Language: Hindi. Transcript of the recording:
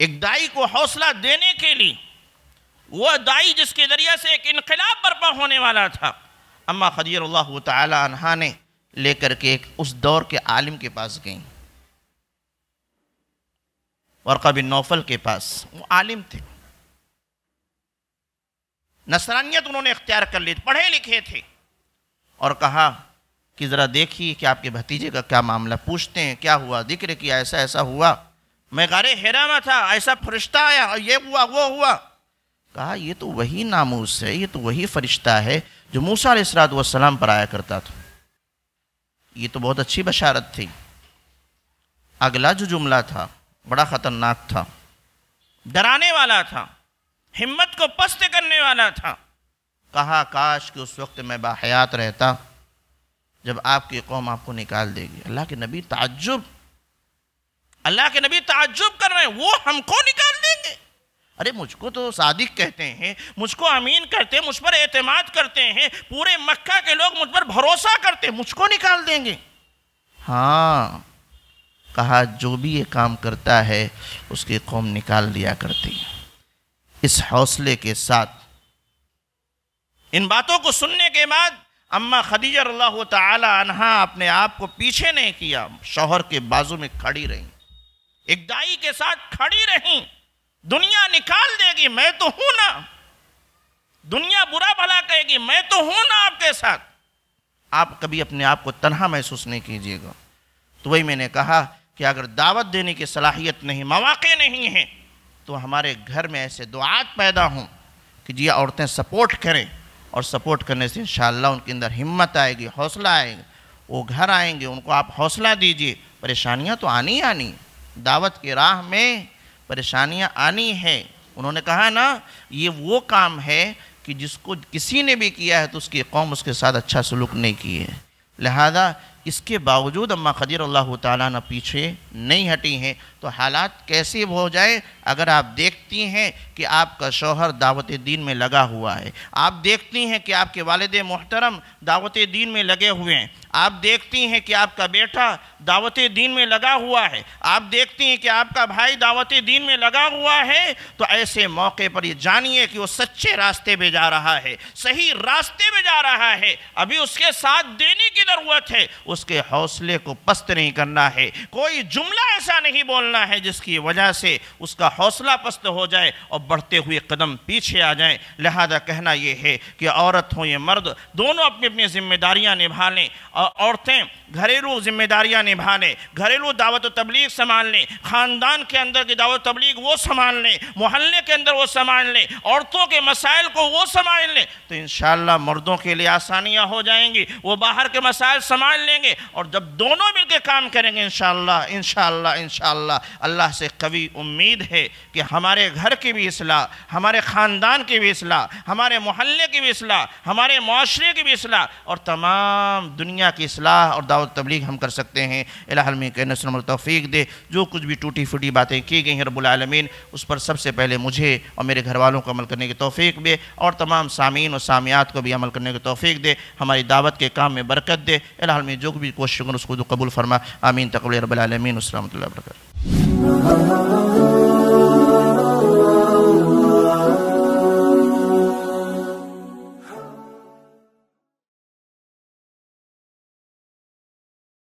एक दाई को हौसला देने के लिए, वह दाई जिसके ज़रिए से एक इनकलाब बर्पा होने वाला था, अम्मा खदीजा रज़ियल्लाहु तआला अन्हा ने लेकर के उस दौर के आलिम के पास गईं, वर्का बिन नौफल के पास। वो आलिम थे, नसरानियत उन्होंने इख्तियार कर ली, पढ़े लिखे थे, और कहा कि ज़रा देखिए कि आपके भतीजे का क्या मामला। पूछते हैं क्या हुआ, जिक्र किया, ऐसा ऐसा हुआ, मैं गारे हेरा में था, ऐसा फरिश्ता आया और ये हुआ वो हुआ। कहा ये तो वही नामूस है, ये तो वही फरिश्ता है जो मूसा अलैहिस्सलाम पर आया करता था। ये तो बहुत अच्छी बशारत थी। अगला जो जुमला था बड़ा ख़तरनाक था, डराने वाला था, हिम्मत को पस्त करने वाला था। कहा काश कि उस वक्त मैं बाहयात रहता जब आपकी कौम आपको निकाल देगी। अल्लाह के नबी ताज्जुब, अल्लाह के नबी ताज्जुब कर रहे हैं, वो हमको निकाल देंगे? अरे मुझको तो सादिक कहते हैं, मुझको अमीन कहते हैं, मुझ पर एतमाद करते हैं, पूरे मक्का के लोग मुझ पर भरोसा करते हैं, मुझको निकाल देंगे? हाँ। कहा जो भी ये काम करता है उसकी कौम निकाल दिया करती है। इस हौसले के साथ, इन बातों को सुनने के बाद अम्मा खदीजा रज़ियल्लाहु तआला अन्हा अपने आप को पीछे नहीं किया, शौहर के बाजू में खड़ी रहीं, एक दाई के साथ खड़ी रहीं। दुनिया निकाल देगी, मैं तो हूं ना, दुनिया बुरा भला कहेगी, मैं तो हूं ना आपके साथ, आप कभी अपने आप को तन्हा महसूस नहीं कीजिएगा। तो वही मैंने कहा कि अगर दावत देने की सलाहियत नहीं, मौके नहीं हैं, तो हमारे घर में ऐसे दुआत पैदा हों कि जी औरतें सपोर्ट करें, और सपोर्ट करने से इंशाअल्लाह उनके अंदर हिम्मत आएगी, हौसला आएगा, वो घर आएंगे। उनको आप हौसला दीजिए, परेशानियां तो आनी आनी, दावत की राह में परेशानियां आनी है। उन्होंने कहा ना ये वो काम है कि जिसको किसी ने भी किया है तो उसकी कौम उसके साथ अच्छा सलूक नहीं की है। लिहाजा इसके बावजूद अम्मा खदीजा रज़ियल्लाहु तआला अन्हा पीछे नहीं हटी हैं। तो हालात कैसे हो जाए, अगर आप देखती हैं कि आपका शौहर दावत दीन में लगा हुआ है, आप देखती हैं कि आपके वालिदे मोहतरम दावत दीन में लगे हुए हैं, आप देखती हैं कि आपका बेटा दावत दीन में लगा हुआ है, आप देखती हैं कि आपका भाई दावत दीन में लगा हुआ है, तो ऐसे मौके पर ये जानिए कि वो सच्चे रास्ते पे जा रहा है, सही रास्ते पे जा रहा है। अभी उसके साथ देने की ज़रूरत है, उसके हौसले को पस्त नहीं करना है, कोई जुमला ऐसा नहीं बोलना है जिसकी वजह से उसका हौसला पस्त हो जाए और बढ़ते हुए कदम पीछे आ जाएं। लिहाजा कहना यह है कि औरत हो या मर्द, दोनों अपनी अपनी जिम्मेदारियां निभा लें। औरतें घरेलू जिम्मेदारियां निभा लें, घरेलू दावत व तबलीग संभाल लें, ख़ानदान के अंदर की दावत तबलीग वो संभाल लें, मोहल्ले के अंदर वो संभाल लें, औरतों के मसाइल को वो संभाल लें, तो इंशाअल्लाह मर्दों के लिए आसानियाँ हो जाएंगी, वो बाहर के मसाइल संभाल लेंगे। और जब दोनों मिलकर काम करेंगे इंशाअल्लाह इंशाअल्लाह इंशाअल्लाह, अल्लाह से कवी उम्मीद है कि हमारे घर की भी इस्लाह, हमारे ख़ानदान की भी इस्लाह, हमारे मोहल्ले की भी इस्लाह, हमारे माशरे की भी इस्लाह, और तमाम दुनिया की इस्लाह और दावत तबलीग हम कर सकते हैं। इलाही में के नसर तौफीक दे। जो कुछ भी टूटी फूटी बातें की गई हैं रब्बुल आलमीन, उस पर सबसे पहले मुझे और मेरे घर वालों को अमल करने की तौफीक दे, और तमाम सामीन और सामियात को भी अमल करने की तौफीक दे, हमारी दावत के काम में बरकत दे। इलाही में जो भी कोशिश करूँ उसको कबूल फरमा। आमीन। तक़ब्बल रब्बुल आलमीन। अस्सलाम वालेकुम।